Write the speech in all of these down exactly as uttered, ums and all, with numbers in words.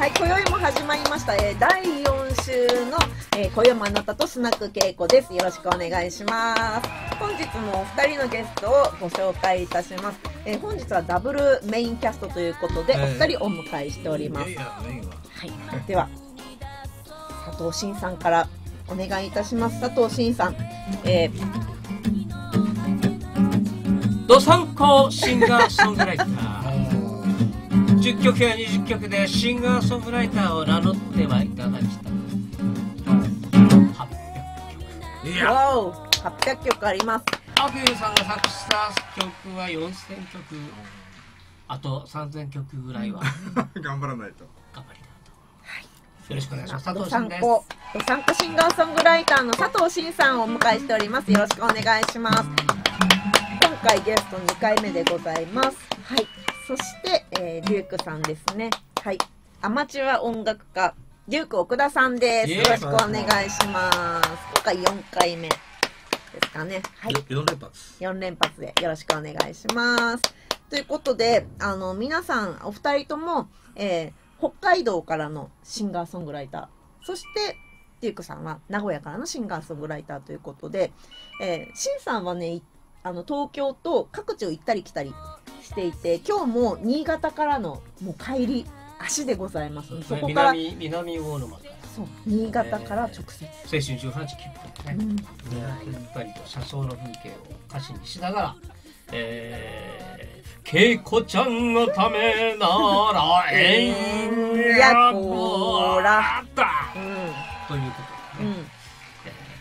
はい、今宵も始まりました、えー、だいよんしゅうの、えー、今宵もあなたとスナックけいこです。よろしくお願いします。本日もお二人のゲストをご紹介いたします。えー、本日はダブルメインキャストということで、お二人お迎えしております。えー、はい、では、佐藤シンさんからお願いいたします。佐藤シンさん。えー、どさんこシンガーソングライター。じゅっきょくやにじゅっきょくでシンガーソングライターを名乗ってはいただきたはっぴゃくきょく。いやはっぴゃくきょくあります。アキューさんが作詞した曲はよんせんきょく、あとさんぜんきょくぐらいは頑張らないと頑張りたいと、はい、よろしくお願いします。佐藤シンです。どさんこシンガーソングライターの佐藤シンさんをお迎えしております。よろしくお願いします。今回ゲストにかいめでございます。はい、そして、えー、リュークさんですね。はい、アマチュア音楽家リューク奥田さんです。よろしくお願いします。今回よんかいめですかね。はい、よん連発。よん連発でよろしくお願いします。ということで、あの皆さんお二人とも、えー、北海道からのシンガーソングライター、そしてリュークさんは名古屋からのシンガーソングライターということで、えー、シンさんはね、あの東京と各地を行ったり来たりしていて、今日も新潟からのもう帰り足でございます。そこから南南魚沼から、そう、新潟から直接青春じゅうはちきゅうぶんね、ゆったりと車窓の風景を歌詞にしながら「えー、けいこちゃんのためならえんやこら」ということでね、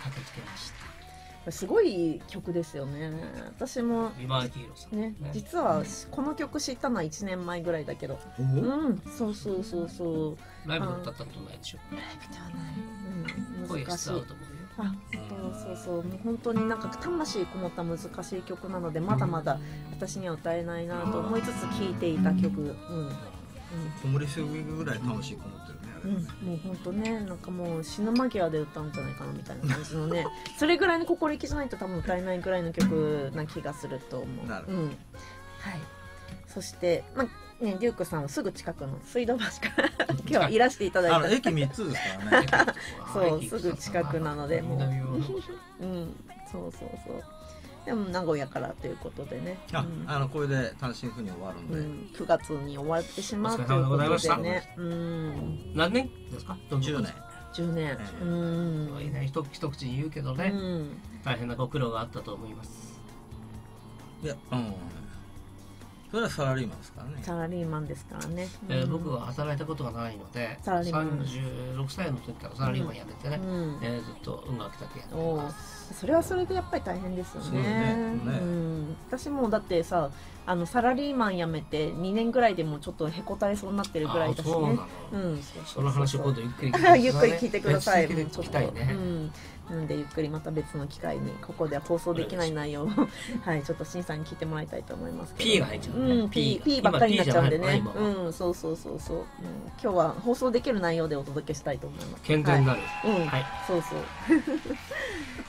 駆けつけました。すごい曲ですよね。私もね、実はこの曲知ったのはいちねんまえぐらいだけど、うん、そうそうそうそう。ライブ歌ったことないでしょ。ライブではない、うん、難しい。あ、そうそうそう、もう本当になんか魂こもった難しい曲なので、まだまだ私には歌えないなと思いつつ聴いていた曲、うん、木漏れ日ぐらい魂こもってる。うん、もう本当ね、なんかもう死ぬ間際で歌うんじゃないかなみたいな感じのねそれぐらいの心意気じゃないと多分歌えないぐらいの曲な気がすると思う。なるほど、うん、はい。そして、まあね、リュークさんはすぐ近くの水道橋から今日はいらしていただいたあ駅みっつですからねそう、すぐ近くなのでもううん、そうそうそう。でも名古屋からということでね、あ、うん、あのこれで単身赴任終わるんで、うん、くがつに終わってしまうということでね。うん、何年ですか？じゅうねん。じゅうねん。うん。いない一口に言うけどね、うん、大変なご苦労があったと思います。いや、うん。それはサラリーマンですからね。サラリーマンですからね。うん、えー、僕は働いたことがないので、さんじゅうろくさいの時からサラリーマンやめてね、うん、えー、ずっと音楽だけやってます。それはそれでやっぱり大変ですよね。そうね、うん、私もだってさ、あのサラリーマン辞めてにねんぐらいでもうちょっとへこたれそうになってるぐらいだしね。その話を今度ゆっくり聞いてください。ゆっくり聞いてください。なんでゆっくりまた別の機会に、ここでは放送できない内容をはいちょっとシンさんに聞いてもらいたいと思いますけど。P が入っちゃうね。うん、P P ばっかりになっちゃうんでね。うん、そうそうそうそう。今日は放送できる内容でお届けしたいと思います。健全になる。うん、はい、そうそう。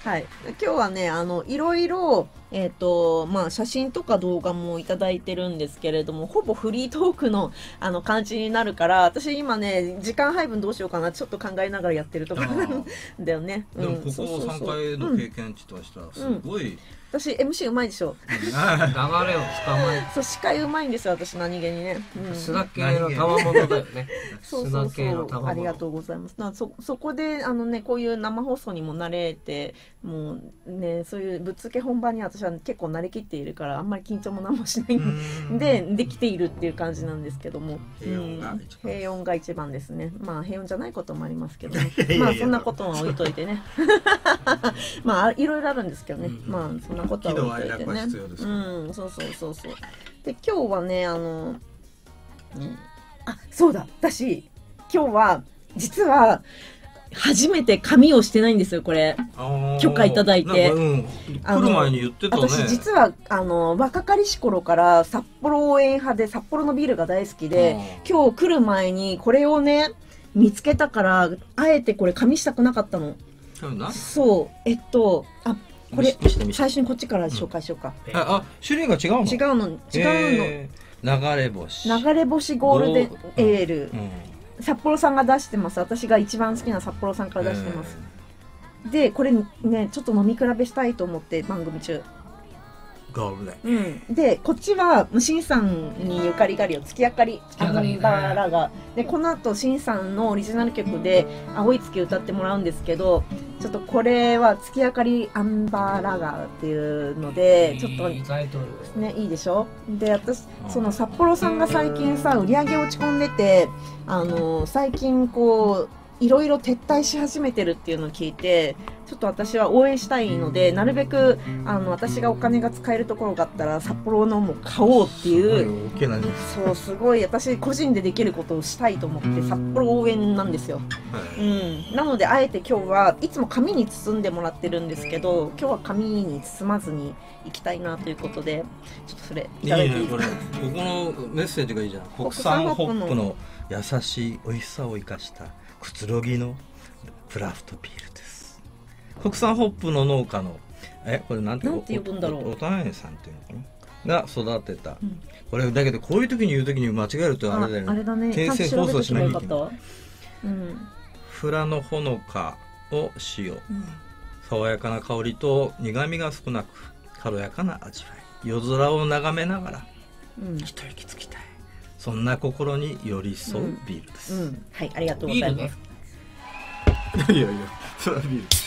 はい、今日はね、あのいろいろえっとまあ写真とか動画もいただいてるんですけれども、ほぼフリートークのあの感じになるから、私今ね時間配分どうしようかなちょっと考えながらやってるところなんだよね。でもここさんかいの経験値としてはすごい、うんうん、私 エムシー うまいでしょ流れをつかまえそう、司会うまいんですよ私、何気にね、うん、砂系のたまものだよねそうそうそう、ありがとうございます。な そ, そこであのね、こういう生放送にも慣れて、もうね、そういうぶっつけ本番に私は結構慣れきっているから、あんまり緊張も何もしないんでできているっていう感じなんですけども、平穏が一番、平穏が一番ですね。まあ平穏じゃないこともありますけど、ね、まあそんなことは置いといてねまあいろいろあるんですけどね、まあそんなことは置いといてね。うん、そうそうそうそう。で今日はね、あの、うん、あ、そうだ、私今日は実は初めて髪をしてないんですよ、これ許可いただいて、うん、来る前に言ってたね。私実はあの若かりし頃から札幌応援派で、札幌のビールが大好きで、今日来る前にこれをね見つけたから、あえてこれ髪したくなかったの。そう、えっとあこれ最初にこっちから紹介しようか。うん、あ、種類が違うの。違うの、違うの。流れ星。流れ星ゴールデンエール。札幌さんが出してます。私が一番好きな札幌さんから出してます、えー、でこれねちょっと飲み比べしたいと思って番組中ゴールで、うん、でこっちはシンさんにゆかりがりを月明かりあのバラがでこのあとシンさんのオリジナル曲で「青い月」歌ってもらうんですけど、ちょっとこれは月明かりアンバーラガーっていうのでちょっとねいいでしょ。で私その札幌さんが最近さ売り上げ落ち込んでて、あの最近こういろいろ撤退し始めてるっていうのを聞いて、ちょっと私は応援したいので、なるべくあの私がお金が使えるところがあったら札幌のも買おうっていう、そうすごい私個人でできることをしたいと思って札幌応援なんですよ、はい、うん、なのであえて今日はいつも紙に包んでもらってるんですけど、今日は紙に包まずにいきたいなということで、ちょっとそれいただいていいですか。いいね、これここのメッセージがいいじゃん。国産ホップの優しい美味しさを生かしたくつろぎのクラフトビールです。国産ホップの農家のえこれなんて呼ぶんだろう、おたえさんっていうのが育てた、うん、これだけどこういう時に言う時に間違えるとあれだよね。あ、あれだね、訂正放送しなきゃいけない、うん、フラのほのかを使用、うん、爽やかな香りと苦みが少なく軽やかな味わい、夜空を眺めながら、うん、一息つきたい、そんな心に寄り添うビールです、うんうん、はい、ありがとうございます。いやいや、それはビール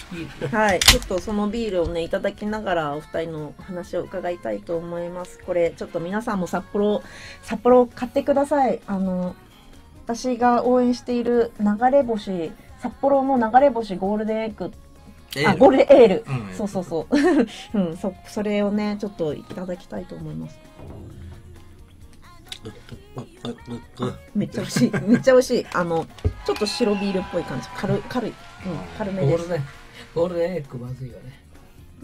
はい、ちょっとそのビールをねいただきながらお二人の話を伺いたいと思います。これちょっと皆さんも札幌札幌を買ってください。あの私が応援している流れ星、札幌の流れ星ゴールデンエッグ、あ、ゴールデンエール、うん、そうそうそううん、そそれをねちょっといただきたいと思います。めっちゃ美味しい、めっちゃ美味しい。あのちょっと白ビールっぽい感じ、軽い軽い、うん、軽めです。ゴールデンエッグまずいよね。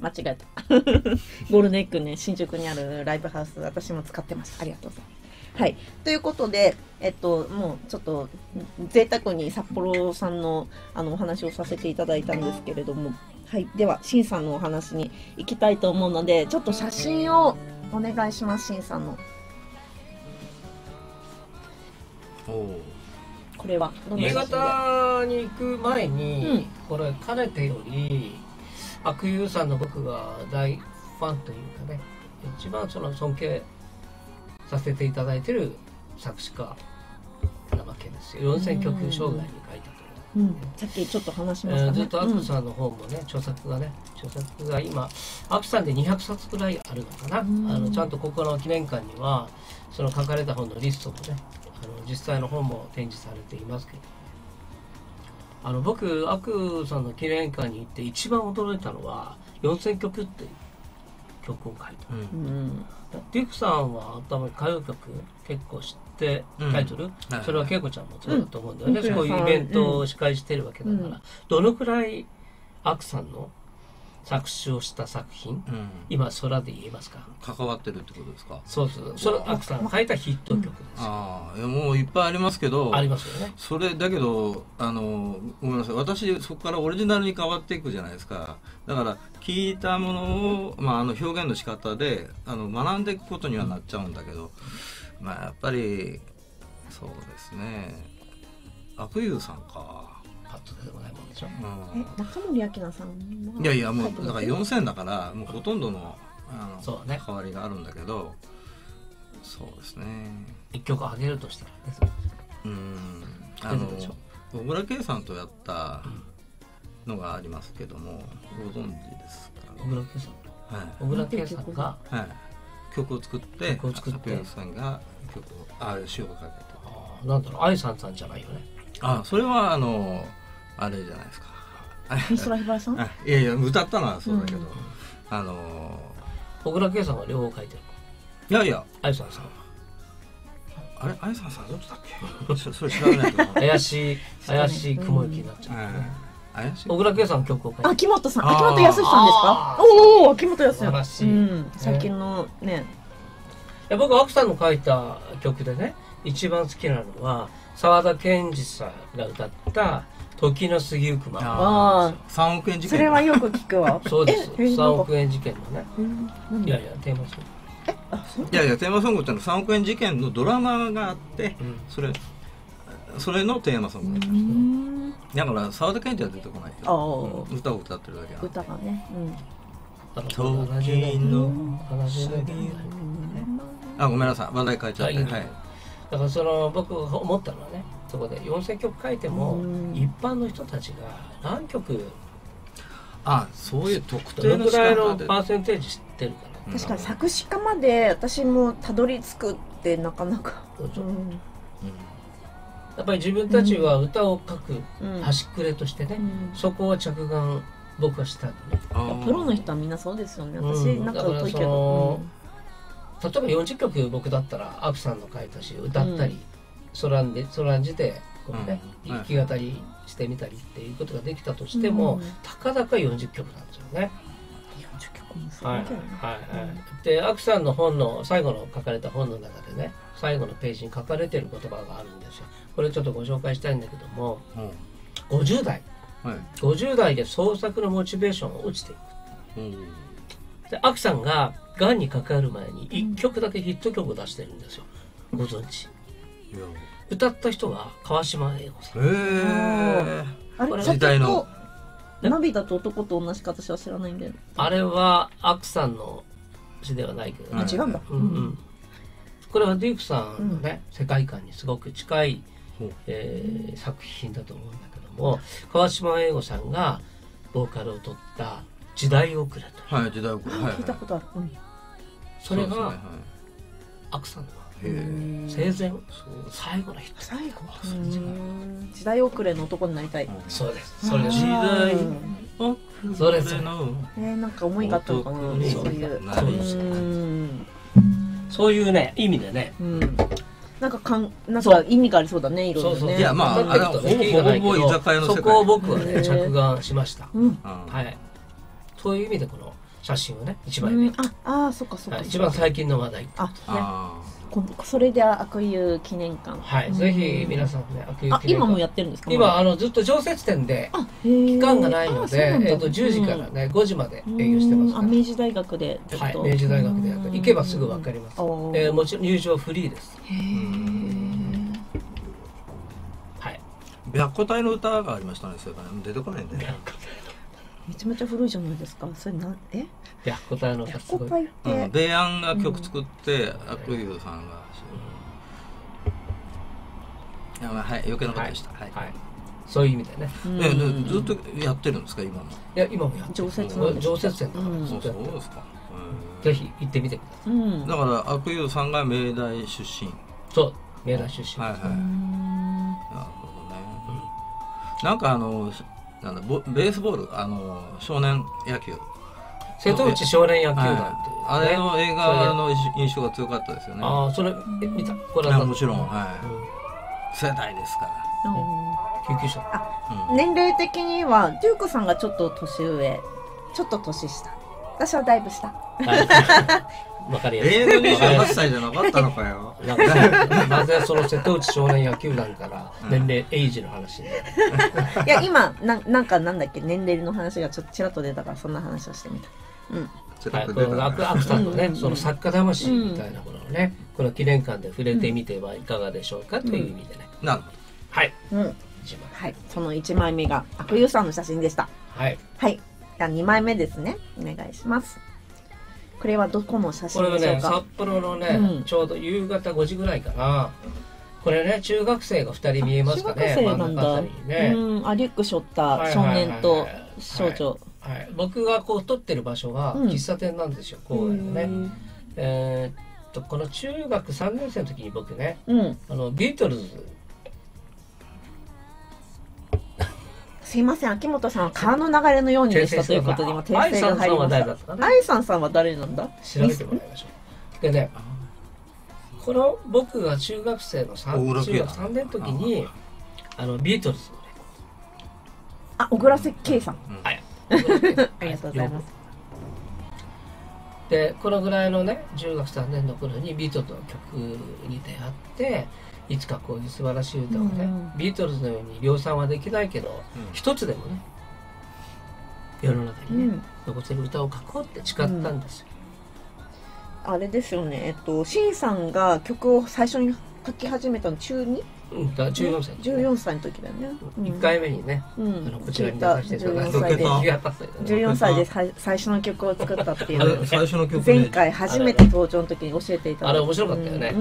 間違えた。ゴールデンエッグね、新宿にあるライブハウス、私も使ってます。ありがとうございます。はい、ということで、えっともうちょっと贅沢に札幌さんのあのお話をさせていただいたんですけれども、はい、ではシンさんのお話に行きたいと思うので、ちょっと写真をお願いします、シンさんの。これは新潟に行く前に、うん、これかねてより悪友さんの僕が大ファンというかね、一番その尊敬させていただいている作詞家なわけですよ。よんせんきょく生涯に書いたという、ね、うん、さっきちょっと話しましたね、えー、ずっとアクさんの方もね、著作がね著作が今アクさんでにひゃくさつくらいあるのかな、うん、あのちゃんとここの記念館にはその書かれた本のリストもね、あの実際の本も展示されていますけど、あの僕アクさんの記念館に行って一番驚いたのはよんせんきょくっていう曲を書いた、うん、ディフさんは多分歌謡曲結構知ってタイトル、うん、それは恵子ちゃんもそうだと思うんだよね、うん、こういうイベントを司会してるわけだから、うん、どのくらいアクさんの作詞をした作品、うん、今空で言えますか、関わってるってことですか。そうそう、それアクさんが書いたヒット曲です、うん、ああ、もういっぱいありますけど、ありますよね。それだけどあのごめんなさい、私そこからオリジナルに変わっていくじゃないですか。だから聞いたものを、まあ、あの表現の仕方であの学んでいくことにはなっちゃうんだけど、うん、まあやっぱりそうですね、悪友さんかパッと出てこないもんでしょ。え、中森明菜さん。いやいや、もうだからよんせんだからもうほとんどのあの変わりがあるんだけど、そうですね。いっきょくあげるとしたらね。うん。あの小倉圭さんとやったのがありますけども、ご存知ですか。小倉圭さん。はい。小倉圭さんが曲を作って、曲を作って、小倉さんが曲をあれ詞を書いて。ああ、なんだろう、愛さんさんじゃないよね。あ、それはあの。あれじゃないですか。美空ひばりさん？いやいや、歌ったのはそうだけど、あの小倉圭さんは両方書いてる。いやいや、愛さんさん。あれ、愛さんさんどっちだっけ？それ知らないと思う。怪しい怪しい雲行きになっちゃう。怪しい。小倉圭さんの曲を書いてる。秋元さん、秋元康さんですか？おお、秋元康さん。最近のね。いや、僕はアクさんの書いた曲でね、一番好きなのは沢田研二さんが歌った。時の過ぎゆくまま。さんおく円事件。それはよく聞くわ。そうです。さんおく円事件のね。いやいや、テーマソング。いやいや、テーマソングってのはさんおく円事件のドラマがあって、それそれのテーマソングみたいな。だから沢田研二は出てこないけど、歌を歌ってるだけなんで。歌がね。時の話だけ。あ、ごめんなさい、話題変えちゃって。はい。だからその僕思ったのはね、そこでよんせんきょく書いても一般の人たちが何曲、あ、そういう特定のぐらいのパーセンテージ知ってるから。確かに作詞家まで私もたどり着くってなかなか。やっぱり自分たちは歌を書く端くれとしてね、そこは着眼僕はしたんでね。プロの人はみんなそうですよね。私なんか疎いけど、例えばよんじゅっきょく僕だったらアクさんの書いたし歌ったりそらんでそらんじでこうね弾き語りしてみたりっていうことができたとしても、たかだかよんじゅっきょくなんですよね。はいはいはい。でアクさんの本の最後の書かれた本の中でね、最後のページに書かれてる言葉があるんですよ。これちょっとご紹介したいんだけども、うん、ごじゅうだい、はい、ごじゅうだいで創作のモチベーションが落ちていく、うん、でアクさんががんにかかる前にいっきょくだけヒット曲を出してるんですよ。ご存知、うん、歌った人が川島英子さん。へえ、あれ時代の涙と男と同じか私は知らないんで。あれはアクさんの詩ではないけど、ね、あ、違うんだ。うんうん、これはデュークさんのね、うん、世界観にすごく近い、えー、作品だと思うんだけども、川島英吾さんがボーカルを取った「時代遅れ」と。はい、時代遅れ。聞いたことある。うん、それがアクさんの生前最後の人。最後。時代遅れの男になりたい。そうです。それです。時代遅れの。え、なんか思いがあったのかな。そういう。そういうね、意味でね。なんかかん、なんか意味がありそうだね、いろいろね。いや、まあ、あれはほぼ居酒屋の世界。そこを僕はね、着眼しました。はい。そういう意味でこの写真をね、一枚。ああ、そっかそっか。一番最近の話題。あ、ね。それで悪友記念館、はい、ぜひ皆さんね、悪友記念館今もやってるんですか。今あのずっと常設店で期間がないので、えっとじゅうじからねごじまで営業してます。明治大学で、はい、明治大学で行けばすぐ分かります。えもちろん入場フリーです。へえ、はい。白虎隊の歌がありましたね。それから出てこないんだよ。めちゃめちゃ古いじゃないですか。それなんえ？白虎隊の白虎隊ってベイアンが曲作って悪友さんが。やばい、はい、余計なことでした。はい、そういう意味でね。えずっとやってるんですか今も？いや今もやってる。常設の常設店だから。そうですか。ぜひ行ってみてください。だから悪友さんが明大出身。そう明大出身。はいはい。なるほどね。なんかあの。なんだベースボール、あの少年野球、瀬戸内少年野球団っていう、ね、はい、あれの映画の印象が強かったですよね。ああ、それ見た、これはもちろん、はい、うん、世代ですから、うん、救急車、あ、うん、年齢的にはデュークさんがちょっと年上、ちょっと年下、私はだいぶ下。わかりやすい。映画にじゅうはっさいじゃなかったのかよ。なぜその瀬戸内少年野球団から年齢エイジの話に。いや今な、なんかなんだっけ、年齢の話がちょっとちらっと出たからそんな話をしてみた。うん。アクさんのね、その作家魂みたいなものをね、この記念館で触れてみてはいかがでしょうかという意味でね。なるほど。はい。うん。はい。その一枚目が悪友さんの写真でした。はい。はい。じゃあ二枚目ですね。お願いします。これはどこの写真でしょうか。これはね、札幌のね、うん、ちょうど夕方ごじぐらいかな。これね、中学生がふたり見えますかね。中学生なんだ。ね、うん、あ、リュック背負った少年と少女。はい、僕がこう撮ってる場所は喫茶店なんですよ、うん、公園のね。えっと、この中学さんねんせいの時に僕ね、うん、あのビートルズ。すいません、秋元さんは川の流れのようにでしたということで、今訂正が入りました。愛さんさんは誰なんだ、調べてもらいましょう。でね、この僕が中学生のさんねんの時にあのビートルズのね、あ、小倉圭さん、はい、ありがとうございます。でこのぐらいのね、中学さんねんの頃にビートルズの曲に出会って、いつかこういう素晴らしい歌をね、うん、ビートルズのように量産はできないけど、うん、一つでもね世の中にね、うん、残せる歌を書こうって誓ったんですよ、うん、あれですよね、えっとシンさんが曲を最初に書き始めたの中 に?うん、だじゅうよんさい、じゅうよんさいの時だね。いっかいめにね、こちらに出させていただいたじゅうよんさいで最初の曲を作ったっていう。最初の曲前回初めて登場の時に教えていただいた。あれ面白かったよね。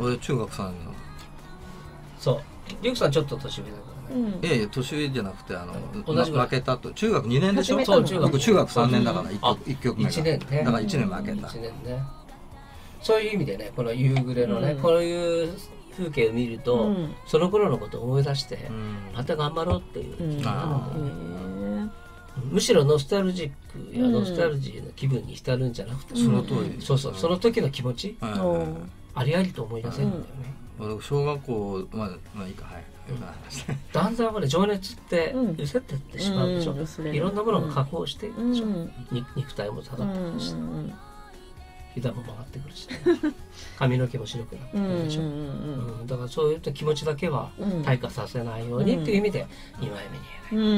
俺中学さんの。そう、リュウさんちょっと年上だからね。いやいや年上じゃなくて、あの負けたと中学にねんでしょ。そう、僕中学さんねんだからいっきょくめが。いちねんね。だからいちねん負けた。いちねんね。そういう意味でね、この夕暮れのね、こういう風景を見ると、うん、その頃のことを思い出して、うん、また頑張ろうっていう気になるんだよね。むしろノスタルジックやノスタルジーの気分に浸るんじゃなくて、その通り、そうそう、その時の気持ち、ありありと思い出せるんだよね。俺小学校まで、まあいいか、はい。だんだん情熱ってうせってってしまうでしょ。いろんなものが加工していくでしょ。肉体も下がってくるし、ひだも曲がってくるし、髪の毛も白くなってくるでしょ。だからそういった気持ちだけは退化させないようにっていう意味でにまいめに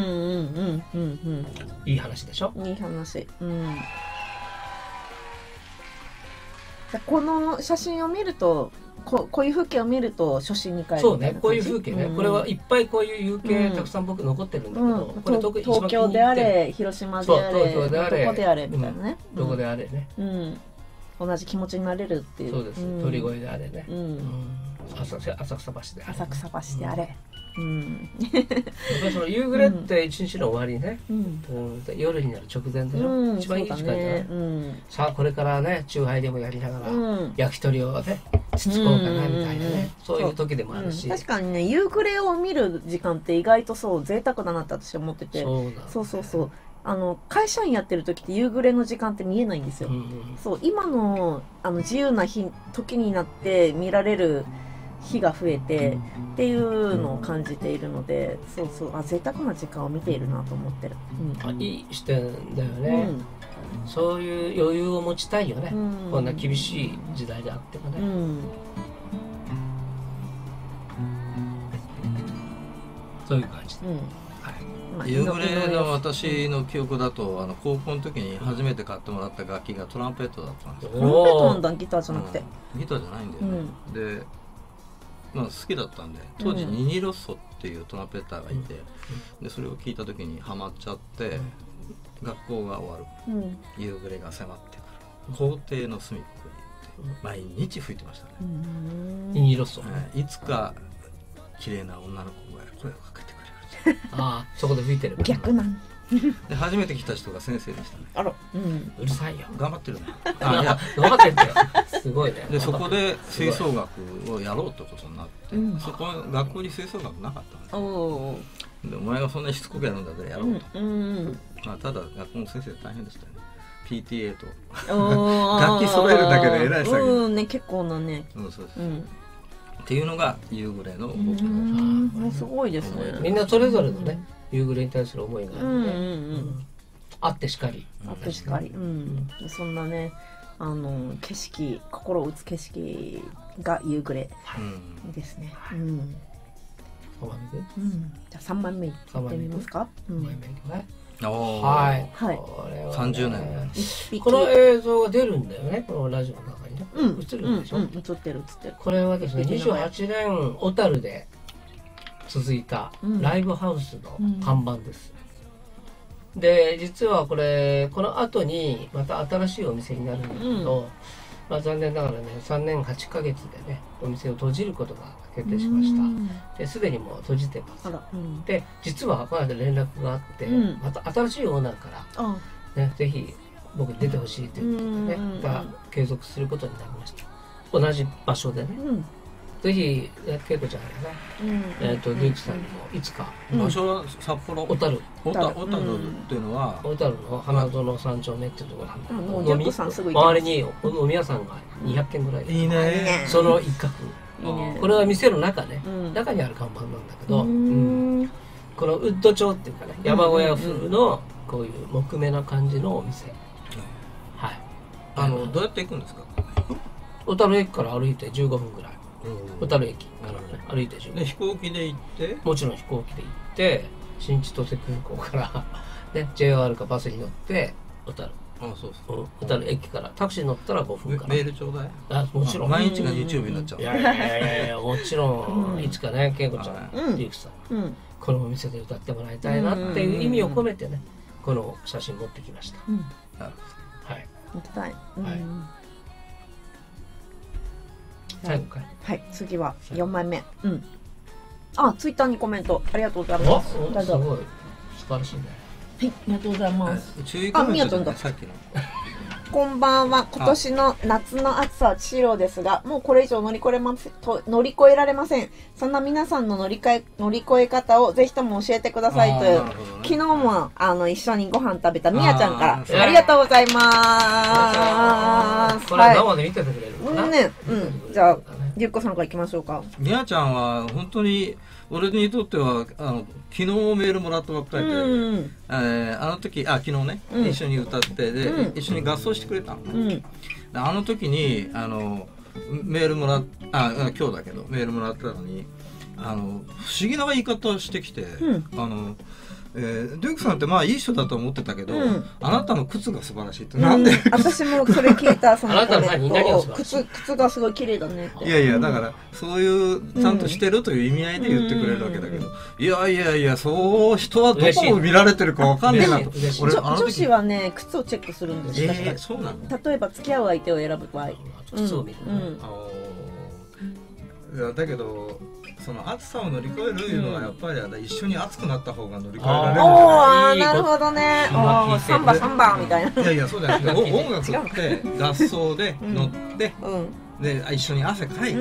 言えない。いい話でしょ。いい話。この写真を見ると、こういう風景を見ると初心に帰る。そうね、こういう風景ね。これはいっぱいこういう風景たくさん僕残ってるんだけど、東京であれ広島であれどこであれみたいなね、どこであれね、同じ気持ちになれるっていう。そうです。鳥越であれね、浅草橋であれ、浅草橋であれ。夕暮れって一日の終わりね、夜になる直前でしょ。一番いい時間じゃない。さあこれからね、チューハイでもやりながら焼き鳥をねつつこうかなみたいなね、そういう時でもあるし。確かにね、夕暮れを見る時間って意外とそう贅沢だなって私は思ってて、そうそうそう、あの会社員やってる時って夕暮れの時間って見えないんですよ。うん、うん、そう、今のあの自由な日時になって見られる日が増えてっていうのを感じているので、そうそう、あ、贅沢な時間を見ているなと思ってる。うん、あ、いい視点だよね。うん、そういう余裕を持ちたいよね。うん、こんな厳しい時代であってもね。うん、そういう感じで。うん、夕暮れの私の記憶だと、あの高校の時に初めて買ってもらった楽器がトランペットだったんですよ。トランペットなんだ、ギターじゃなくて。ギターじゃないんだよね。うん、で、まあ、好きだったんで、当時ニニロッソっていうトランペッターがいて、でそれを聴いた時にハマっちゃって、学校が終わる、うん、夕暮れが迫ってくる、校庭の隅っこに行って毎日吹いてましたね、ニニロッソ。いつか綺麗な女の子が声をかけてくる。ああ、そこで吹いてる。逆なんで、初めて来た人が先生でしたね。あら、うん、うるさいよ、頑張ってるね。あ、いや、頑張ってるんだよ。すごいね。で、そこで吹奏楽をやろうってことになって、そこは学校に吹奏楽なかったんですよ。お前がそんなしつこくやるんだったらやろうと。まあ、ただ学校の先生大変でしたよね。 ピーティーエー と楽器揃えるだけで偉いさ。うんね、結構なね。そうそうそう、っていうのが夕暮れの僕の。すごいですね。みんなそれぞれのね、夕暮れに対する思いがあるので、あってしかり、あってしかり。そんなね、あの景色、心を打つ景色が夕暮れですね。じゃあ三番目いってみますか。はいはい。三十年。この映像が出るんだよね、このラジオの中にね。映るんでしょ。映ってる映ってる。これはですね、にじゅうはちねん小樽で続いたライブハウスの看板です。で、実はこれこの後にまた新しいお店になるんだけど、まあ残念ながらね、さんねんはちかげつでね、お店を閉じることが決定しました。で、すでにもう閉じてます。うん、で、実はこの間連絡があって、うん、また新しいオーナーから、ね、ぜひ僕に出てほしいということでね、が継続することになりました。同じ場所でね、うん、ぜひ恵子ちゃんやね、うん、えっとリュウジさんにもいつか、うん、場所は札幌小樽、小樽っていうのは小樽の花園三丁目っていうところなんだけど、うん、飲み周りに飲み屋さんがにひゃっけんぐらいで、いいね、その一角。これは店の中ね、中にある看板なんだけど、このウッド調っていうかね、山小屋風のこういう木目な感じのお店。はい。あのどうやって行くんですか。小樽駅から歩いてじゅうごふんぐらい。小樽駅から歩いてじゅうごふん。飛行機で行って、もちろん飛行機で行って、新千歳空港から ジェイアール かバスに乗って小樽あ、そうそう。小樽駅からタクシー乗ったらごふんかな。メールちょうだい。あ、もちろん。毎日が YouTube になっちゃう。いやいやいやいや、もちろん。いつかね、恵子ちゃん、リュウキさん、このお店で歌ってもらいたいなっていう意味を込めてね、この写真持ってきました。なるほど。はい。持ってたい。最後かい。はい、次はよんまいめ。うん。あ、ツイッターにコメントありがとうございます。すごい。素晴らしいね。はい、ありがとうございます。あ、みやちゃんだ。こんばんは。今年の夏の暑さは千尋ですが、もうこれ以上乗り越えません。乗り越えられません。そんな皆さんの乗り換え乗り越え方をぜひとも教えてくださいという。ね、昨日もあの一緒にご飯食べたみやちゃんからありがとうございます。これ生で見ててくれるかな。ね、うん。じゃあゆっこさんから行きましょうか。みやちゃんは本当に。俺にとってはあの昨日メールもらったばっかりで、あの時あ昨日ね、うん、一緒に歌ってで、うん、一緒に合奏してくれたの、うん、あの時にあのメールもらっあ今日だけどメールもらったのにあの不思議な言い方してきて、うん、あの。えー、リュウキさんってまあいい人だと思ってたけど、うん、あなたの靴が素晴らしいって、うん、なんで私もそれ聞いたそのコメント 靴, 靴がすごい綺麗だねって、いやいやだからそういうちゃんとしてるという意味合いで言ってくれるわけだけど、うん、いやいやいやそう人はどこを見られてるかわかんないなと俺女子はね靴をチェックするんですよ、えー、例えば付き合う相手を選ぶ場合靴を見る、だけどその暑さを乗り越えるいうのはやっぱり一緒に暑くなった方が乗り越えられる。ああ、なるほどね。サンバサンバみたいな。いやいやそうじゃなくて音楽って合奏で乗ってで一緒に汗かいて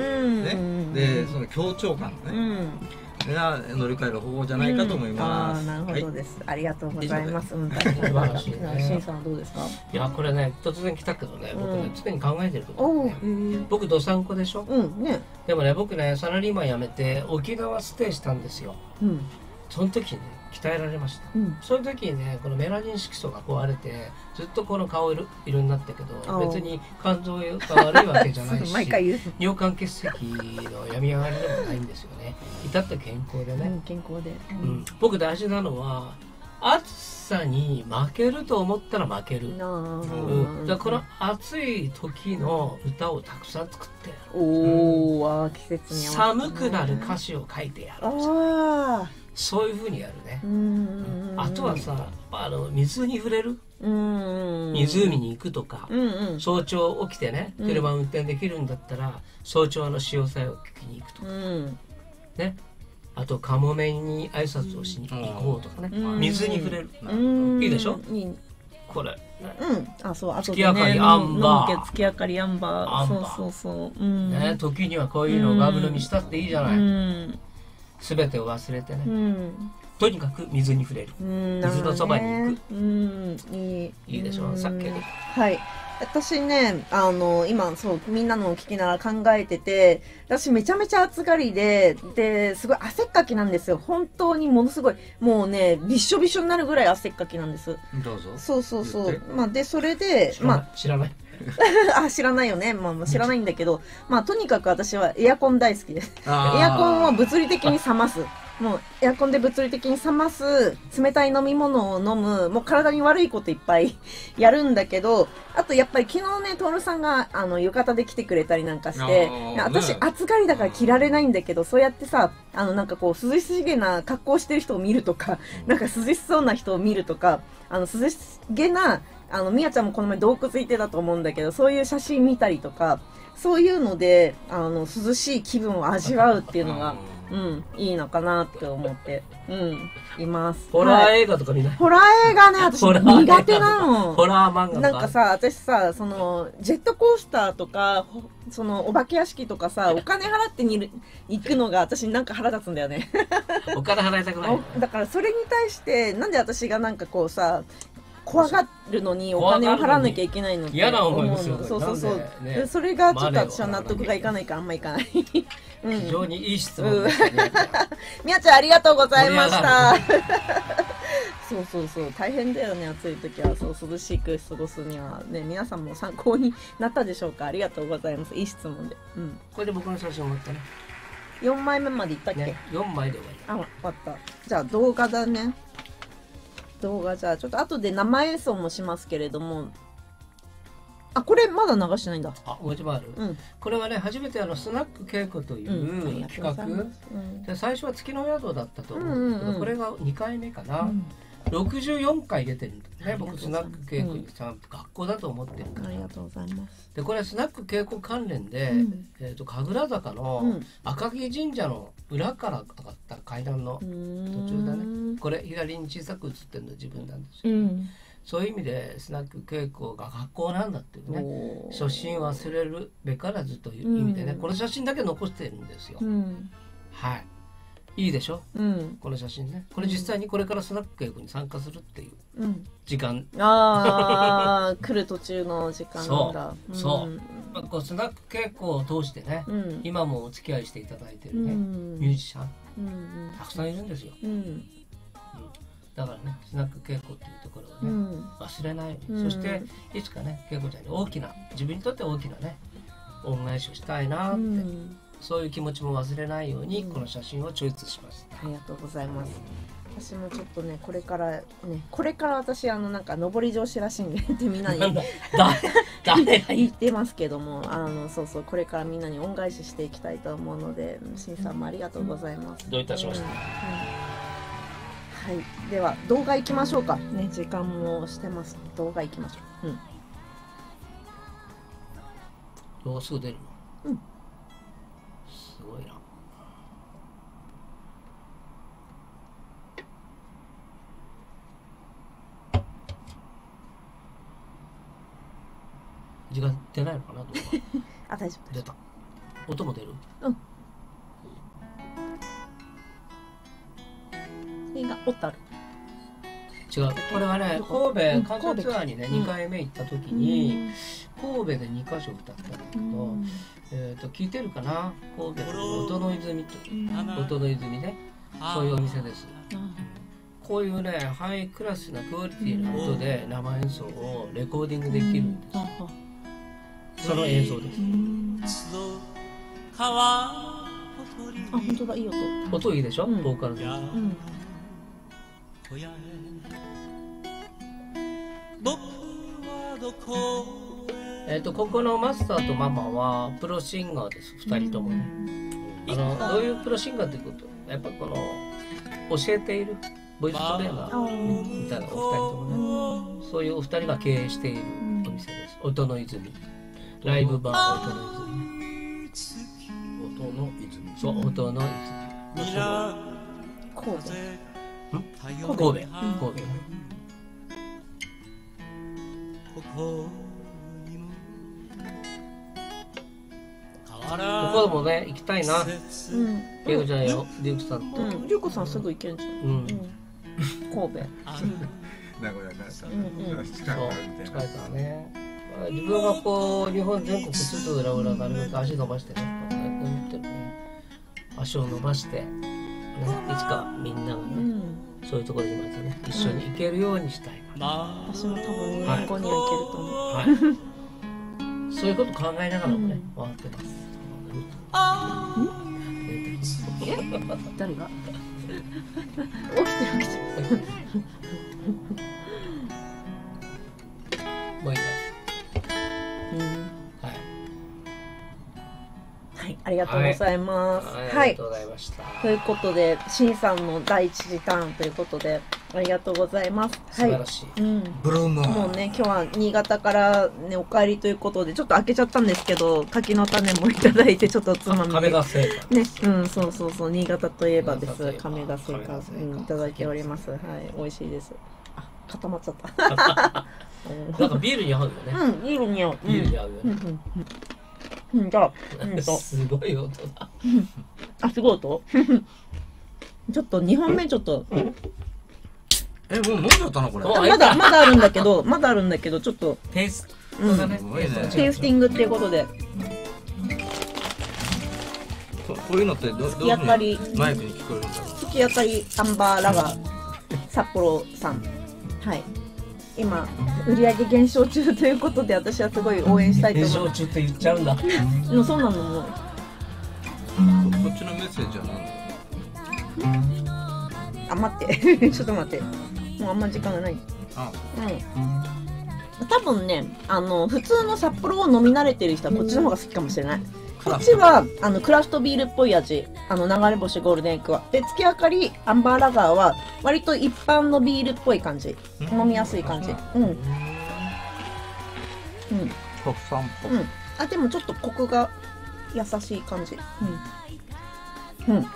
でその協調感ねが乗り換える方法じゃないかと思います。なるほどです。ありがとうございます。シンさんはどうですか？いやこれね突然来たけどね僕ね常に考えてるところ。僕どさんこでしょ。でもね僕ねサラリーマン辞めて沖縄ステイしたんですよ。その時ね鍛えられました。その時にねこのメラニン色素が壊れてずっとこの顔色になったけど別に肝臓が悪いわけじゃないし尿管結石の病み上がりでもないんですよね。至って健康でね。健康で。うん。僕大事なのは暑さに負けると思ったら負ける。うん。だからこの暑い時の歌をたくさん作ってやる。おお、季節に合わせて。寒くなる歌詞を書いてやる。ああ。そういう風にやるね。あとはさ、あの水に触れる、湖に行くとか、早朝起きてね、車運転できるんだったら、早朝の潮騒を聞きに行くとか、ね、あとカモメに挨拶をしに行こうとかね、水に触れる、いいでしょ？これ。うん、あ、そう、あとね、月明かりアンバー、月明かりアンバー、そうそうそう、ね、時にはこういうのをガブ飲みしたっていいじゃない。すべてを忘れてね。とにかく水に触れる。水のそばに行く。いいでしょう。さっきの。はい。私ね、あの今そうみんなのを聞きながら考えてて、私めちゃめちゃ暑がりで、ですごい汗っかきなんですよ。本当にものすごいもうねびっしょびしょになるぐらい汗っかきなんです。どうぞ。そうそうそう。まあでそれでまあ知らない。あ、知らないよね、まあ、知らないんだけど、まあ、とにかく私はエアコン大好きです。エアコンを物理的に冷ます、もうエアコンで物理的に冷ます、冷たい飲み物を飲む、もう体に悪いこといっぱいやるんだけど、あとやっぱり昨日ね、徹さんがあの浴衣で来てくれたりなんかして、私、暑がりだから着られないんだけど、そうやってさ、あのなんかこう涼しげな格好してる人を見るとか、なんか涼しそうな人を見るとか、あの涼しげな、あの、みやちゃんもこの前洞窟行ってたと思うんだけど、そういう写真見たりとか、そういうので、あの、涼しい気分を味わうっていうのが、うん、いいのかなって思って、うん、います。ホラー映画とか見ない？ホラー映画ね、私苦手なの。ホラー漫画とか。なんかさ、私さ、その、ジェットコースターとか、その、お化け屋敷とかさ、お金払ってにる行くのが私なんか腹立つんだよね。お金払いたくない。だからそれに対して、なんで私がなんかこうさ、怖がるのにお金を払わなきゃいけないのって嫌な思いですよ。そうそうそう。それがちょっと私は納得がいかないからあんまいかない。非常にいい質問ですね。みやちゃんありがとうございました。そうそうそう。大変だよね、暑い時は。そう、涼しく過ごすにはね、皆さんも参考になったでしょうか。ありがとうございます。いい質問で。うん。これで僕の写真を持ってね。よんまいめまでいったっけ？よんまいで終わり。あ、わかった。じゃあ動画だね。動画じゃあちょっと後で生演奏もしますけれども、あ、これまだ流してないんだ。あ、おうちもある。うん、これはね、初めてあのスナック稽古という企画、うん、で最初は月の宿だったと思うんですけど、これがにかいめかな。うん、ろくじゅうよんかい出てるんだね。僕スナック稽古さん、うん、学校だと思ってるから。ありがとうございます。でこれスナック稽古関連で、うん、えっと神楽坂の赤城神社の裏から上がった階段の途中だね。うん、これ左に小さく写ってるの自分なんですよ。うん、そういう意味でスナック稽古が学校なんだっていうね、初心忘れるべからずという意味でね、うん、この写真だけ残してるんですよ。うん、はい、いいでしょ、うん、この写真ね。これ実際にこれからスナック稽古に参加するっていう時間、うん、ああ来る途中の時間なんだ。そう、うん、まあ、こうスナック稽古を通してね、うん、今もお付き合いしていただいてるね、うん、ミュージシャン、うん、たくさんいるんですよ。うんうん、だからね、スナック稽古っていうところをね、うん、忘れないように、うん、そしていつかね稽古ちゃんに大きな、自分にとって大きなね恩返しをしたいなって、うん、そういう気持ちも忘れないように、うん、この写真をチョイスしました。ありがとうございます。私もちょっとね、これからね、これから私あのなんか上り調子らしいんでってみんなに言ってますけども、あのそうそう、これからみんなに恩返ししていきたいと思うので、シンさんもありがとうございます。どういたしました。うんうん、はい、では動画行きましょうか。ね、時間もしてます。動画行きましょう。うん。動画すぐ出るの。うん。すごいな。時間出ないのかな動画。あ、大丈夫。出た。音も出る。うん。おたる違う、これはね、神戸観光ツアーにねにかいめ行った時に神戸でにかしょ歌ったんだけど、えっと聞いてるかな、神戸の音の泉と音の泉ね、そういうお店です。こういうねハイクラスなクオリティの音で生演奏をレコーディングできるんです。その映像です。あ、本当だ、いい音。音いいでしょ、ボーカルで。えっとここのマスターとママはプロシンガーです。二人ともね。あのどういうプロシンガーってこと、やっぱこの教えているボイストレーナーみたいなお二人ともね。そういうお二人が経営しているお店です。音の泉、ライブバー音の泉。音の泉。そう、音の泉。こうで。神戸、神戸。ここもね行きたいな。りゅうこちゃんよ、りゅうこさんと。りゅうこさんすぐ行けるんじゃん。神戸。名古屋からさ、近いからね。自分がこう日本全国すると裏裏があるので足伸ばしてね、足を伸ばして。いつかみんながね、そういうところにまたね一緒に行けるようにしたいな。私も多分にねんごには行けると思う。そういうこと考えながらもね回ってます。え、誰が起きてる、起きてる。もういいね。はい、ありがとうございます。はい、ということで、シンさんの第一次ターンということで、ありがとうございます。素晴らしい。うん、ブルーム。もうね、今日は新潟からね、お帰りということで、ちょっと開けちゃったんですけど、柿の種もいただいて、ちょっとつまみ。亀が製菓。ね、うん、そうそうそう、新潟といえばです。亀が製菓、うん、いただいております。はい、美味しいです。あ、固まっちゃった。なんかビールに合うよね。うん、ビールに合う。ビールに合うよね。うんと、うんと。すごい音だ。あ、すごい音。ちょっとにほんめちょっと。え、もう飲んじゃったなこれ。まだまだあるんだけど、まだあるんだけどちょっと。テイストだね。テイスティングっていうことで。こういうのってどどういう風にマイクに聞こえるんだろう。突き当たりアンバーラガー札幌さん。はい。今売り上げ減少中ということで、私はすごい応援したいと思います。減少中って言っちゃうんだ。うん、そうなの。もう こ, こっちのメッセージは何だ。あ、待って。ちょっと待って、もうあんま時間がない。あ、うん、多分ね、あの普通の札幌を飲み慣れてる人はこっちの方が好きかもしれない。こっちはあのクラフトビールっぽい味、あの流れ星ゴールデンエッグは。で、月明かりアンバーラガーは割と一般のビールっぽい感じ、飲みやすい感じ。うん。うん。国産っぽい。うん。あ、でもちょっとコクが優しい感じ。うん。うん。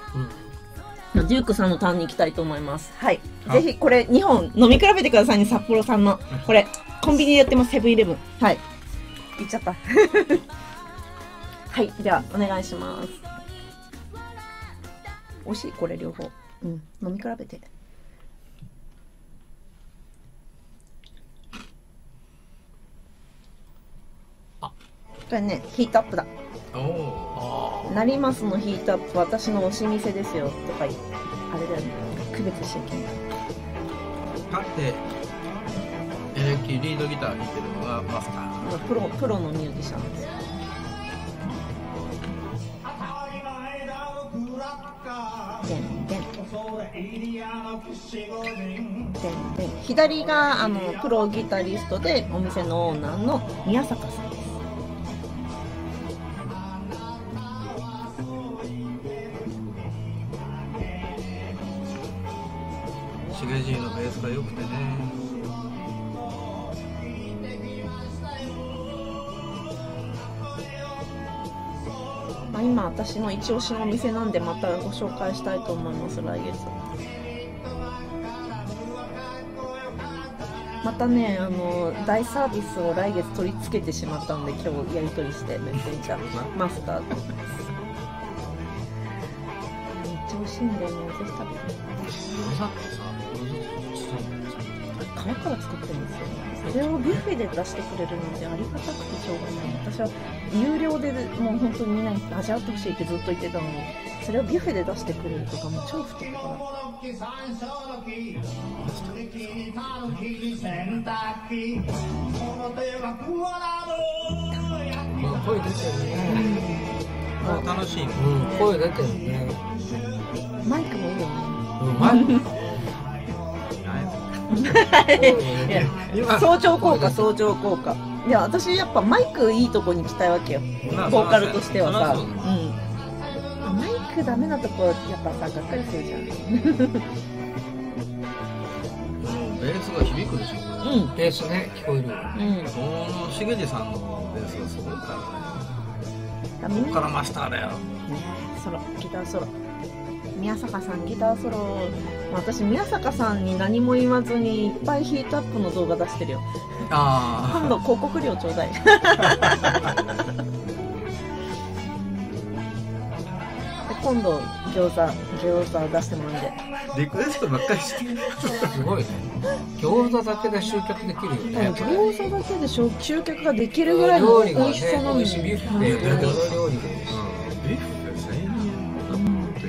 うん、デュークさんのターンに行きたいと思います。はい。ぜひこれにほん飲み比べてくださいね、札幌さんの。これコンビニでやってます、セブンイレブン。はい。言っちゃった。はい、ではお願いします。美味しい、これ両方。うん、飲み比べて。あ、これね、ヒートアップだ。おお。なりますのヒートアップ、私の推し店ですよとか言って、あれだよね、区別していけない。だって、エレキリードギター弾いてるのがマスター。プロプロのミュージシャンですよ。左があのプロギタリストでお店のオーナーの宮坂さんです。シゲジーのベースが良くてね。今私の一押しのお店なんでまたご紹介したいと思います。来月またね、あの大サービスを来月取り付けてしまったので、今日やり取りしてメッセンジャーマスターと思いますめっちゃ美味しいんだよね。ぜひ食べて。皮から作ってるんですよ。それをビュッフェで出してくれるのでありがたくてしょうがない。私は有料でもう本当にみんなに味わってほしいってずっと言ってたのに、それをビュッフェで出してくれるとかもう超太いから。声出てるね。楽しい。うん、声出てるね。マイクもいいよね。うん、マイク。相乗効果、相乗効果。いや、私やっぱマイクいいとこに来たいわけよ、ボーカルとしてはさ。マイクダメなとこやっぱさ、がっかりするじゃん。ベースが響くでしょ。うん、ベースね、聞こえる。うん、しげじさんのベースがすごいからね。ここからマスターだよ。ソロ、ギターソロ、宮坂さんギターソロ。私宮坂さんに何も言わずにいっぱいヒートアップの動画出してるよ。あ今度広告料ちょうだい。今度餃子餃子出してもらって。リクエストばっかりして。すごいね。餃子だけで集客できるよね。餃子だけで集客ができるぐらいの美味しさなんですよ。ビュッフェ料理せん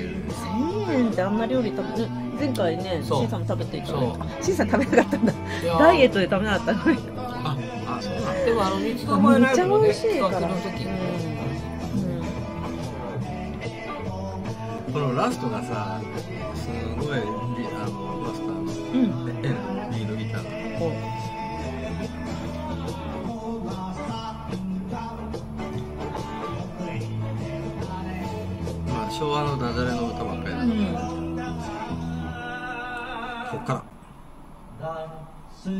えんであんな料理食べる。前回ね、シンさんも食べていただいた。シンさん食べなかったんだ。ダイエットで食べなかったのに。あ、あ、そうなん。でもあのめっちゃ美味しいから。このラストがさ、すごいリーダーのマスターのリードギターの。まあ昭和のダジャレの歌ばっかりだから。ここから宮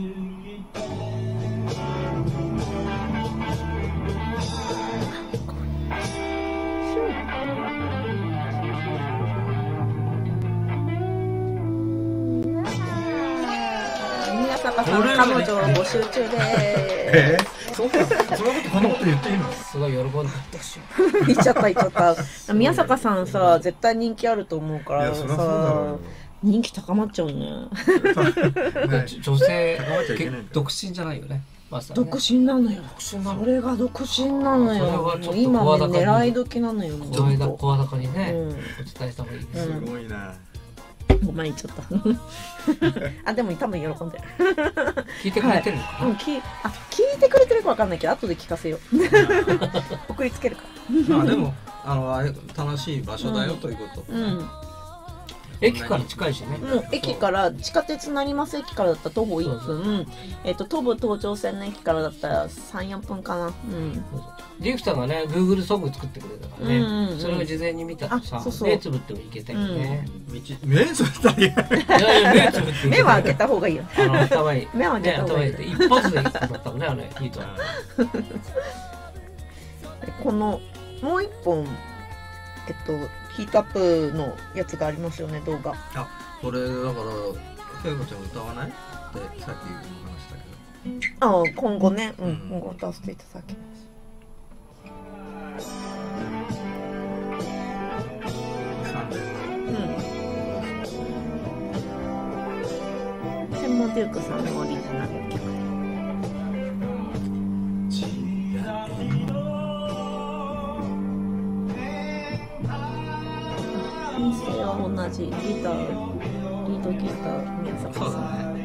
坂さん、彼女を募集中でーす。そんなことこんなこと言っていいの？すごい喜んでた。言っちゃった言っちゃった。宮坂さんさ、絶対人気あると思うからさ。人気高まっちゃうね。女性独身じゃないよね。独身なのよ。それが独身なのよ。今ね、狙い時なのよ。小裸にね、お伝えした方がいい。すごいな。ごめん言っちゃった。あ、でも多分喜んでる。聞いてくれてるのかな。聞いてくれてるかわかんないけど、後で聞かせよう。送りつけるから。でもあの楽しい場所だよということ。駅から近いしね。もう駅から地下鉄成増駅からだったら徒歩いっぷん、えっと東武東上線の駅からだったらさんじゅうよんぷんかな。うん、ディクさんがね Google ソング作ってくれたからね、それを事前に見たらさ、目つぶってもいけたよね。目つぶったらいい、目は開けた方がいいよ。頭いい、目は開けた方がいい。一発でだったもんね、あのヒートは。このもう一本、えっとヒートアップのやつがありますよね、動画。あ、これだから聖子ちゃん歌わないってさっき話したけど、ああ今後ね、うん、うん、今後歌わせていただきます。うん、センモデュークさんのオリジナル曲。編成は同じ、ギター、リードギター、宮坂さん。ね、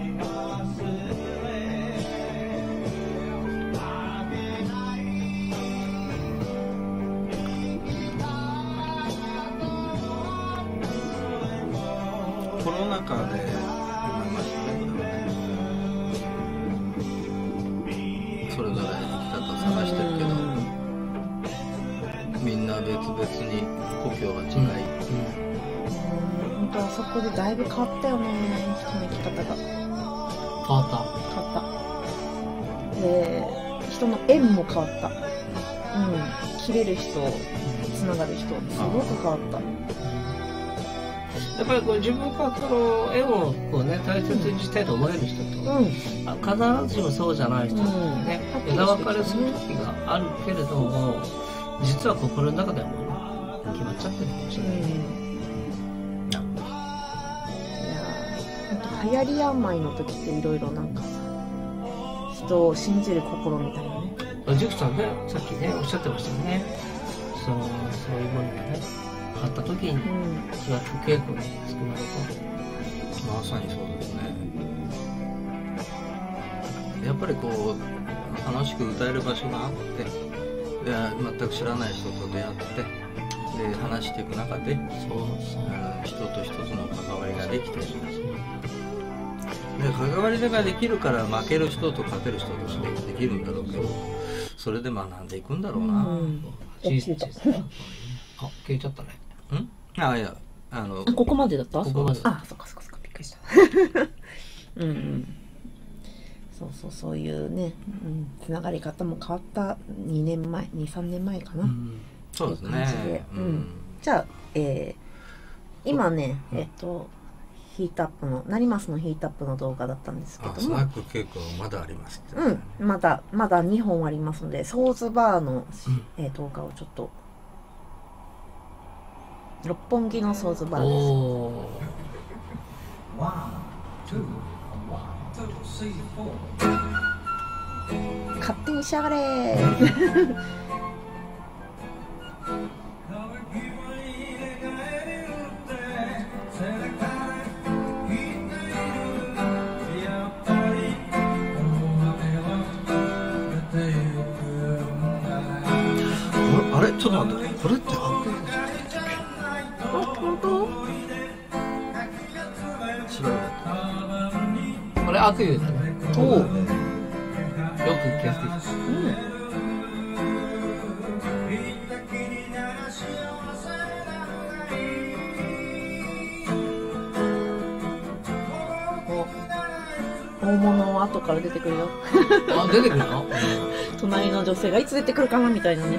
コロナ禍で今ましたそれぞれ生き方探してるけど、みんな別々に故郷が違い、うん、あそこでだいぶ変わったよね、人の生き方が。変わった。変わった。で、人の縁も変わった。うん。切れる人、つながる人、すごく変わった。やっぱりこう自分がその縁をこうね、大切にしたいと思える人と、うん、必ずしもそうじゃない人とね、うん、枝分かれする時があるけれども、実は心の中ではもう決まっちゃってるかもしれない。うん、流行り病の時っていろいろなんかさ、人を信じる心みたいなね。ジュクさんね、さっきねおっしゃってましたよね、そのそういうものがねあった時に気が付く稽古に作られた、うん、まさにそうですね。やっぱりこう楽しく歌える場所があって、で全く知らない人と出会って、で話していく中で、そうそう、人と一つの関わりができてるんですよ。で関わりができるから負ける人と勝てる人としてできるんだろうけど、それで学んでいくんだろうな。あ、消えちゃったね。うん、あ、いや、あのここまでだった？ここまで。あ、そっかそっかそっか、びっくりした。うんうん。そうそう、そういうね、うん、つながり方も変わったにねんまえ、にさんねんまえかな。うんそうですね。じゃあ、えー、今ね、うん、えっとヒートアップの成増のヒートアップの動画だったんですけども、スナック結構まだありますって、ね、うん、まだまだにほんありますので、ソーズバーの、うん、えー、動画をちょっと、六本木のソーズバーです。勝手に仕上がれー。ちょっと待って、これって悪役じゃないですか。本当？これ悪役ですね。おお。よく気がついた。うん。大物は後から出てくるよ。あ、出てくるの？隣の女性がいつ出てくるかなみたいなね。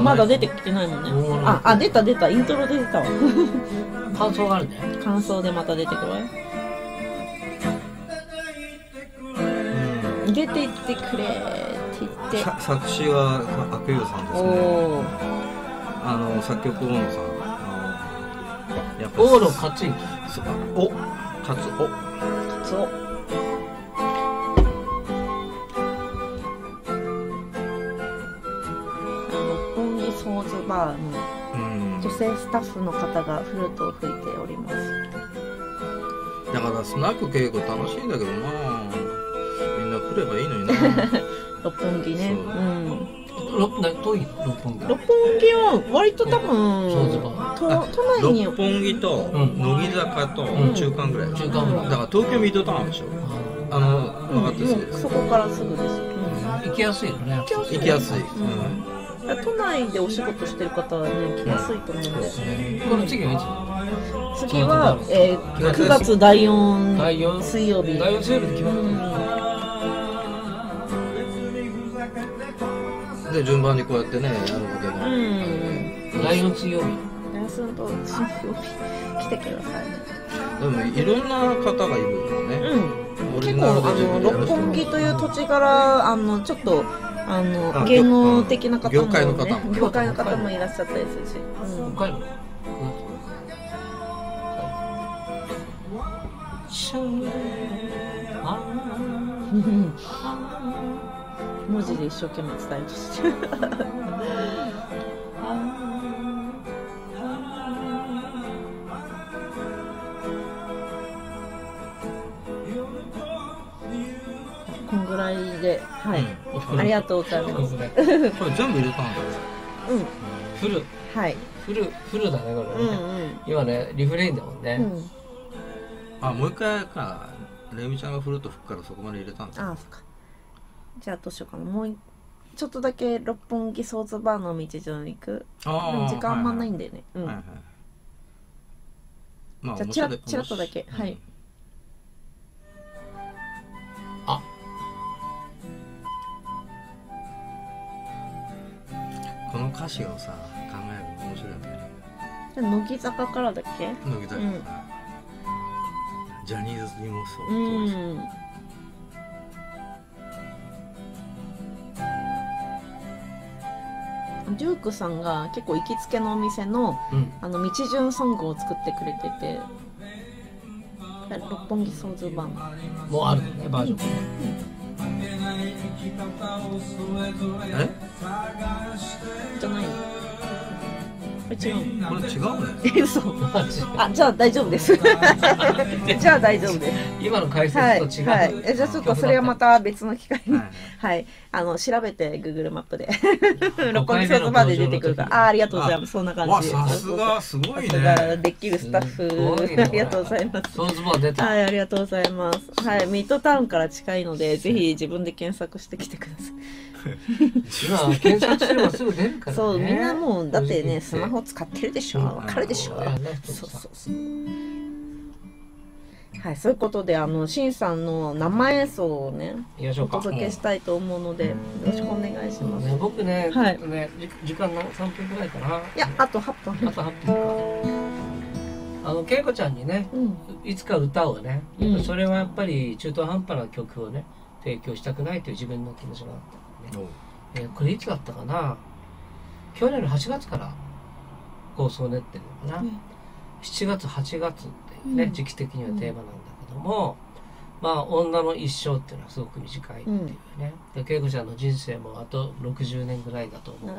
まだ出てきてないもんね。ああ、出た出た、イントロで出たわ。感想があるね。感想でまた出てくるわ。出てきてくれって言って。作詞は悪友さんですね。あの作曲大野さん。やっぱ大野勝之。お、勝つお。勝つお。女性スタッフの方がフルートを吹いております。だからスナック稽古楽しいんだけどな、みんな来ればいいのにな。六本木ね。うん、どういう六本木？六本木は割と多分都内に六本木と乃木坂と中間ぐらい、中間ぐらいだから東京ミッドタウンでしょ。あの分かってそこからすぐです。行きやすいよね。行きやすい。都内でお仕事してる方はね行きやすいと思うんです。この次はいつ？次はえくがつだいよん水曜日。だいよん水曜日で決まる。で順番にこうやってねやるわけだ。うん。だいよん水曜日。だいよんと水曜日来てくださいね。でもいろんな方がいるんだね。うん。結構あの六本木という土地柄あのちょっとあの芸能的な方も業界の方も業界の方もいらっしゃったりするし。うん。はい。はい。文字で一生懸命伝えとしてこんぐらいで、はい、うん、ありがとうございます。これ全部入れたんだよ。うん、フル、はい、フルフルだねこれね。うんうん、今ねリフレインだもんね。うん、あ、もう一回か、レミちゃんがフルと吹くからそこまで入れたんだ。あ、そっか。じゃあどうしようかな、もうちょっとだけ六本木ソーズバーの道上に行く。時間あんまないんだよね。じゃあチラッとだけ、はい。あ、この歌詞をさ考えるの面白いんだよね。じゃあ乃木坂からだっけ。乃木坂ジャニーズにもそう。デュークさんが結構行きつけのお店の、うん、あの道順ソングを作ってくれてて、六本木ソーズバーンもあるねバージョン。あれじゃないの？違うの？これ違うね。え、嘘。あ、じゃあ大丈夫です。じゃあ大丈夫です。今の解説と違う。はいはい、じゃあちょっとそれはまた別の機会に、はい、はい、あの調べて Google マップで六本木ソーズバーで出てくるから。あ、ありがとうございます。そんな感じ。さすがすごいね。できるスタッフ。ありがとうございます。ソーズバー出た。はい、ありがとうございます。はい、ミッドタウンから近いのでぜひ自分で検索してきてください。今検索すればすぐ出るからね。そう、みんなもうだってねスマホ使ってるでしょ。わかるでしょ。そうそうそう。はい、そういうことであのシンさんの生演奏をねお届けしたいと思うのでよろしくお願いします。ね、僕ね、はい、時間の三分ぐらいかな。いや、あとはっぷん。あとはっぷんか。あのけいこちゃんにね、いつか歌をね、それはやっぱり中途半端な曲をね提供したくないという自分の気持ちがあって。えー、これいつだったかな、去年のはちがつから構想を練ってるのかな、うん、しちがつはちがつってね、うん、時期的にはテーマなんだけども、うん、まあ女の一生っていうのはすごく短いっていうね、うん、で恵子ちゃんの人生もあとろくじゅうねんぐらいだと思う、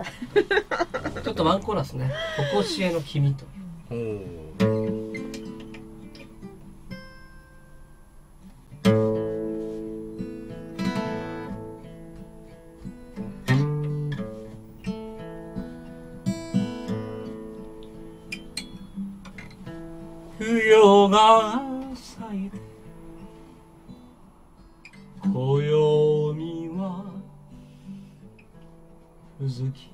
うん、ちょっとワンコーラスね「おこしえの君」という。夜が咲いて今宵はふずき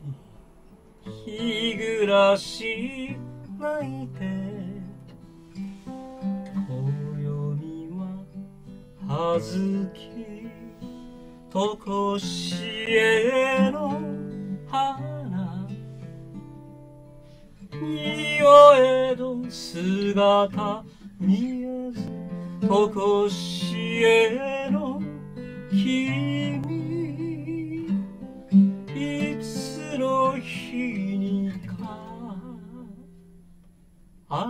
日暮らし泣いて今宵ははずきとこしえの花におえど姿見えずとこしえの君いつの日にか会う。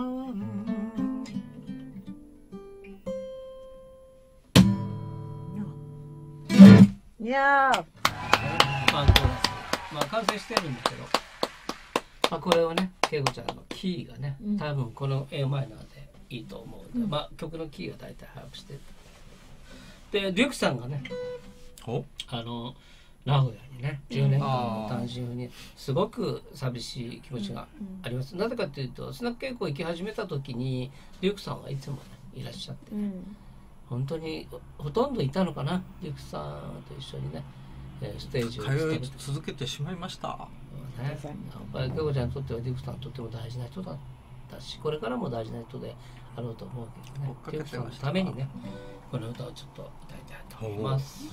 いやー、まあ完成してるんだけど。まあこれはね、けいこちゃんのキーがね、多分この A マイナーでいいと思うんで、うん、まあ曲のキーが大体把握してて、でデュークさんがね、あの名古屋にねじゅうねんかんの単身にすごく寂しい気持ちがあります、うんうん、なぜかというとスナック稽古行き始めた時にリュークさんはいつも、ね、いらっしゃって、うん、本当にほとんどいたのかなリュークさんと一緒にねステージを通い続けてしまいました、うんね、稽古ちゃんにとってはリュークさんとっても大事な人だったしこれからも大事な人であろうと思うけどねリュークさんのためにねこの歌をちょっと歌いたいと思います。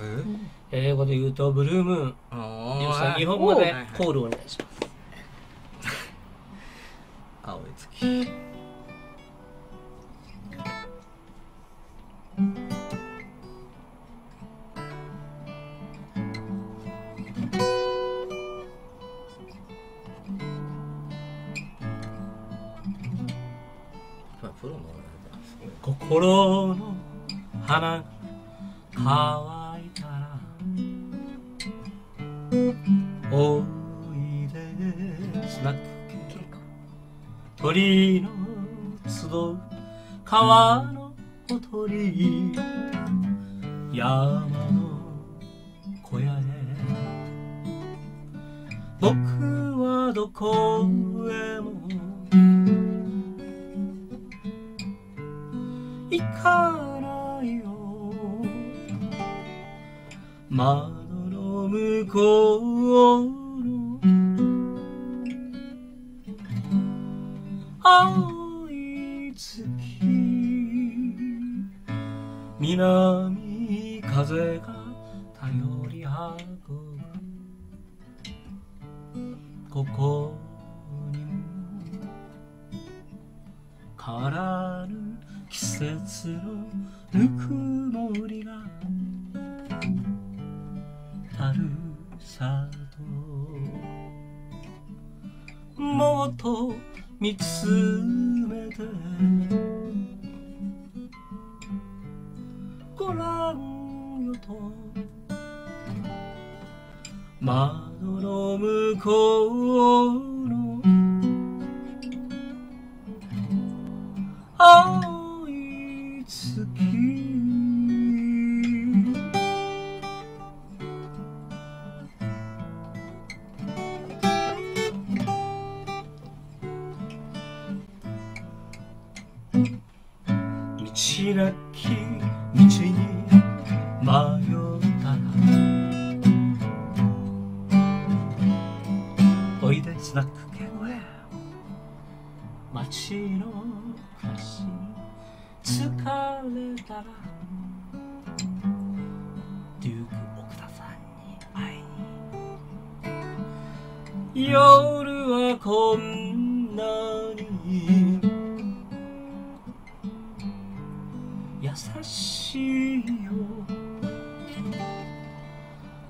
英語で言うとブルームーン。リュウさん日本語でコールをお願いします。青い月。プロの心の花乾いたらおいでスナック稽古鳥の集う川のほとり山の小屋へ僕はどこへも行か窓の向こうの青い月南風が頼り運ぶここに変わらぬ季節のぬくもりがふるさともっと見つめてごらんよと窓の向こうの青い月道なき道に迷ったらおいでスナック稽古へ街の暮らしに疲れたらデューク奥田さんに会いに夜はこんなに優しいよ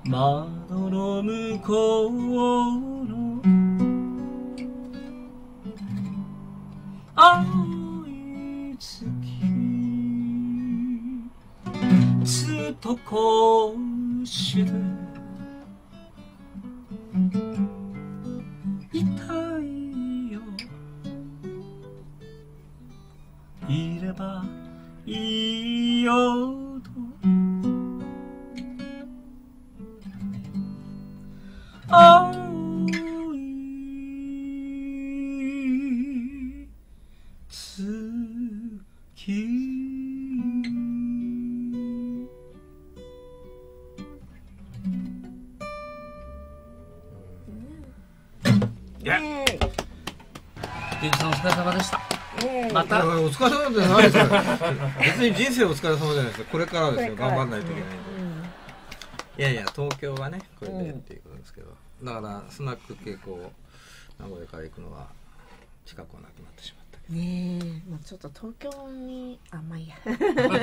窓の向こうの青い月ずっとこうしていたいよいればいいよと青い月イエーイリュウクさんお疲れ様でした。またお疲れ様じゃないですよ別に人生お疲れ様じゃないですよこれからですよ頑張んないといけないんで、うん、いやいや東京はねこれでっていうことですけど、うん、だからスナック稽古を名古屋から行くのは近くはなくなってしまったけどねえもうちょっと東京にあんまりや語ると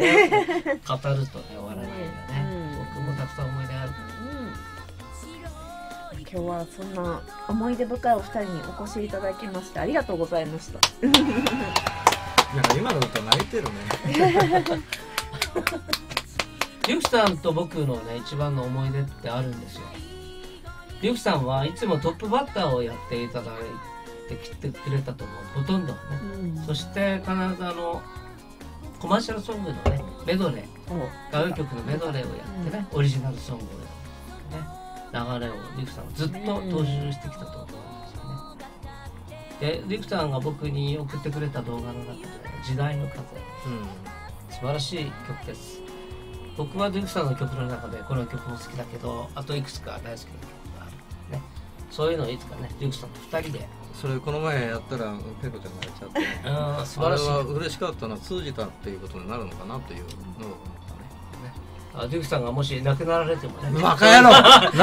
ね終わらないよね、うん、僕もたくさん思い出があるから、ねうん今日はそんな思い出深いお二人にお越しいただきましてありがとうございましたなんか今の歌泣いてるねリュウキさんと僕のね一番の思い出ってあるんですよリュウキさんはいつもトップバッターをやっていただいてきてくれたと思うほとんどね、うん、そして必ずあのコマーシャルソングのねメドレー歌謡曲のメドレーをやってね、オリジナルソングをやってね、流れをリクさんはずっと踏襲してきたと思うんですよね。でリクさんが僕に送ってくれた動画の中で「時代の風」、うん、素晴らしい曲です。僕はリクさんの曲の中でこの曲も好きだけど、あといくつか大好きな曲があるね。そういうのをいつかね、リクさんとふたりで。それこの前やったらペコちゃん泣いちゃって、あれは嬉しかったのは通じたっていうことになるのかなというのを思ったね。リュウさんがもし亡くなられてもね、バカ野郎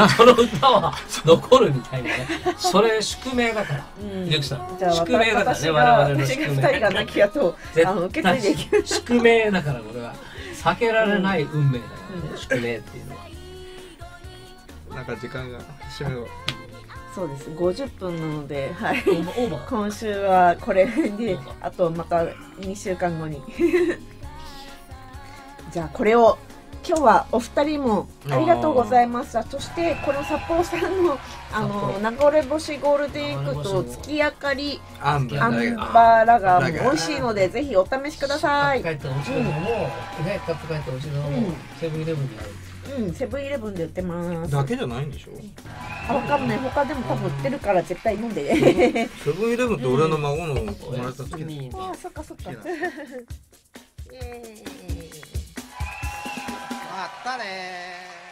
その歌は残るみたいなね。それ宿命だからリュウさん、宿命だからね、我々の宿命。ふたりが亡き後受け継いでいく宿命だから、これは避けられない運命だからね、宿命っていうのは。なんか時間が締めよう。そうです。ごじゅっぷんなので、はい。今週はこれで、あとまたにしゅうかんごに。じゃあこれを今日はお二人もありがとうございました。そしてこの札幌さんのあの流れ星ゴールデンウィークと月明かりアンバーラガーも美味しいので、ぜひお試しください。買って帰っておしいのもね、買って帰っておしいのもセブンイレブンにある。うん、セブンイレブンで売ってます。だけじゃないんでしょ？あ、わかんない。他でも多分売ってるから絶対飲んで。セブンイレブンって俺の孫の生まれた時に。あ、そっかそっか。イエーイ。まったねー。